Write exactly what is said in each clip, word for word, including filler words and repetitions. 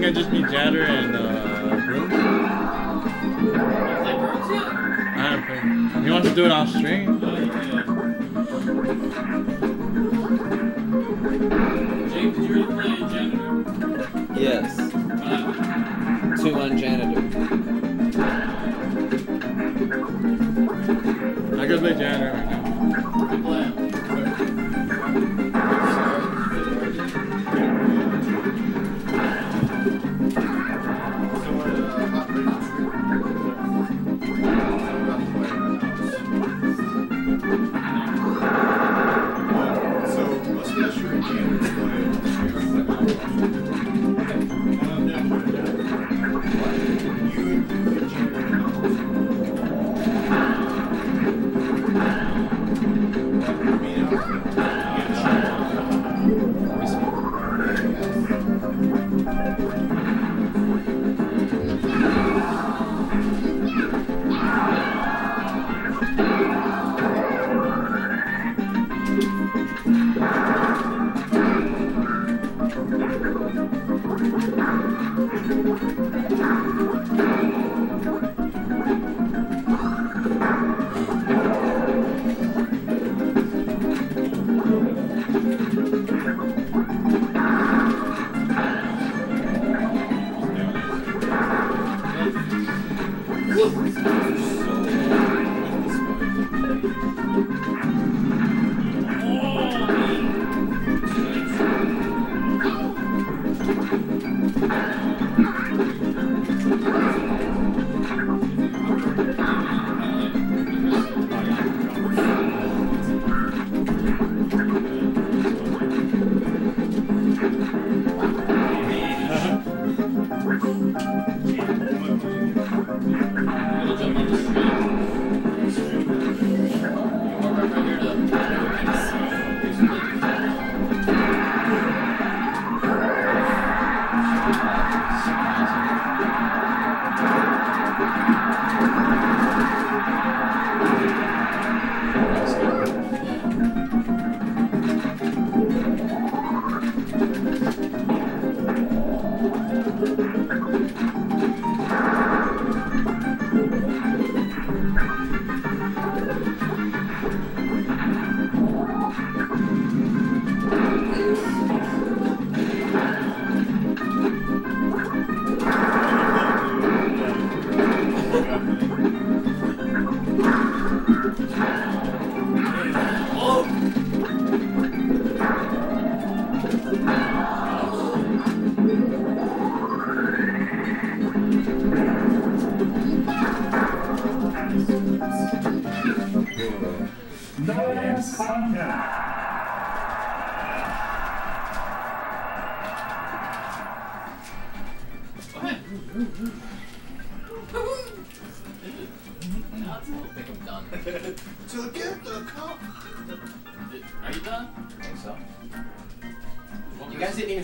think I just need Jatter and uh, Brooms. Is there Brooms yet? I haven't played. He wants to do it off stream. Uh, yeah. Jake, did you really play Janitor? Yes. Uh, Two on Janitor. I could play Janitor right now. Good plan.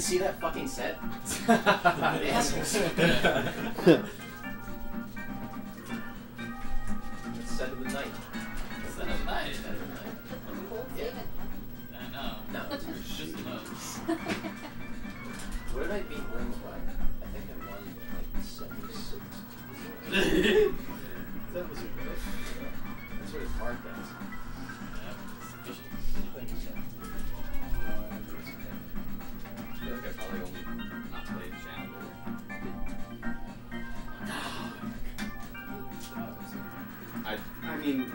See that fucking set? Assholes. Set of the night. Set of the night. Set of the night. Yeah. I know. No, it's just nuts. What did I beat Worms by? I think I won like seventy-six. That was a good. That's what his heart does. Yeah. Thank you, sir. I mean, I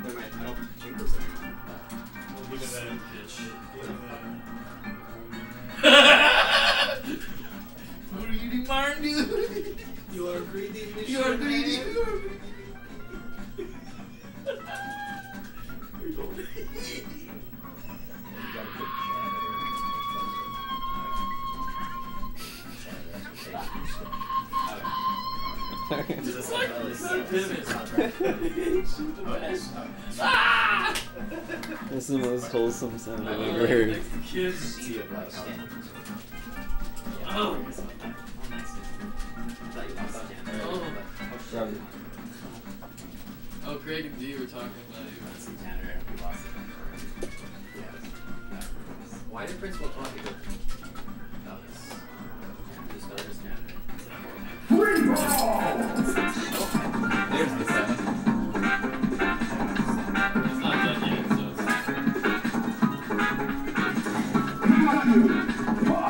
don't think there's anyone. We'll leave it at that bitch. What are you doing, Martin, dude? You are greedy. You are greedy. You are greedy. You gotta put Just like This is the most wholesome sound I've ever heard. Oh! Oh, Greg and D were talking about it. Why did Principal talk about it? There's the seven. It's not done yet, so it's... What? Oh!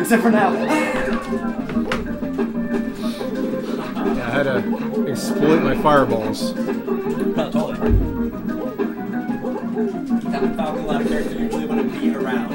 Except for now. Yeah, I had to exploit my fireballs. Totally. That Falcon lab character you really want to be around.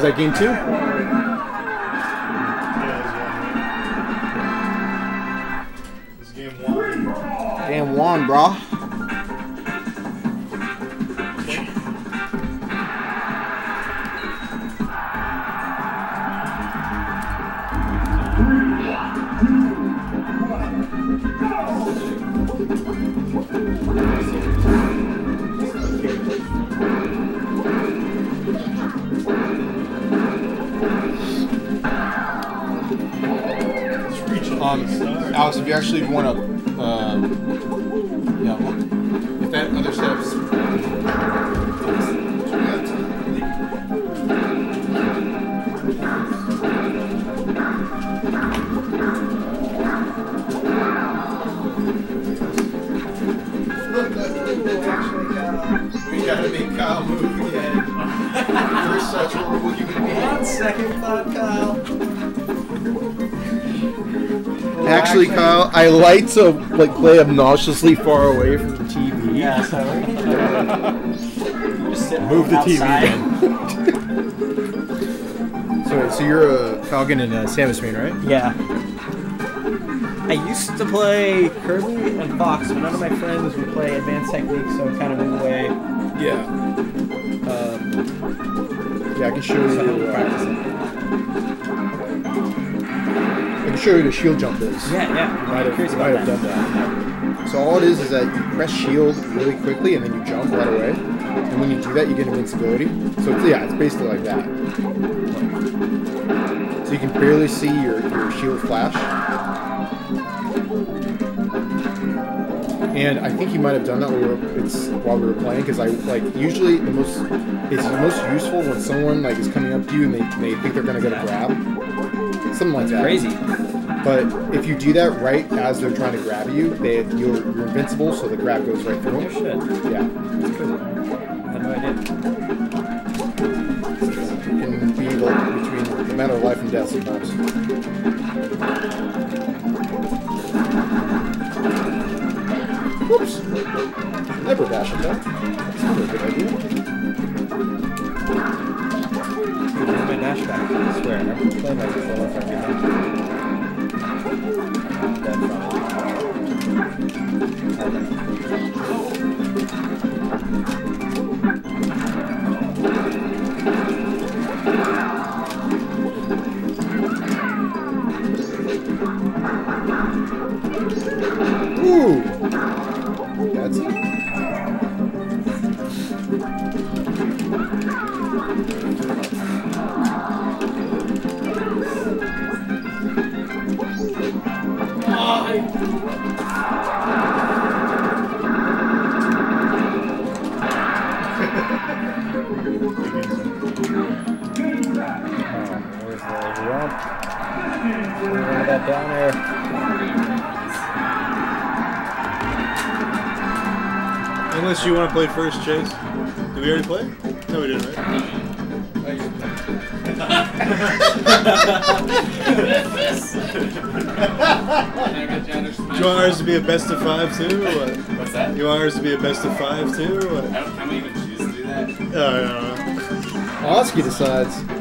Was that game two? Yeah, it was game one. It was game one. Damn one, bro. Um, Alex, if you actually want to, uh, yeah, if that other steps. We gotta make Kyle move again. You're such a horrible human being. On second thought, Kyle. Actually, Kyle, I like to like play obnoxiously far away from the T V. Yeah, sorry. Just move the T V then. So, so you're a Falcon and a Samus main, right? Yeah. I used to play Kirby and Fox, but none of my friends would play Advanced Techniques, so I'm kind of in the way. Yeah. Um, yeah, I can show you. Show you the shield jump is. Yeah, yeah. You might have, you might have done that. So all it is is that you press shield really quickly and then you jump right away. And when you do that, you get invincibility. So it's, yeah, it's basically like that. So you can barely see your, your shield flash. And I think you might have done that while we were, it's, while we were playing, because I like usually the most it's the most useful when someone like is coming up to you and they, they think they're gonna go to grab. Something like that. Crazy. But if you do that right as they're trying to grab you, they you're, you're invincible, so the grab goes right through them. Oh shit. Yeah. That's crazy. I had no idea. It can be like between a matter of life and death sometimes. Whoops. Never dash at that. That's not a good idea. My dash back, I swear. I can play my controller if I can. Ooh! That's it. Down there. Unless you want to play first, Chase. Did we already play? No, we didn't, right? I used to play. Do you want ours to be a best of five, too, or what? What's that? You want ours to be a best of five, too, or what? I don't, I don't even choose to do that. Oh, no, no, no. Oski decides.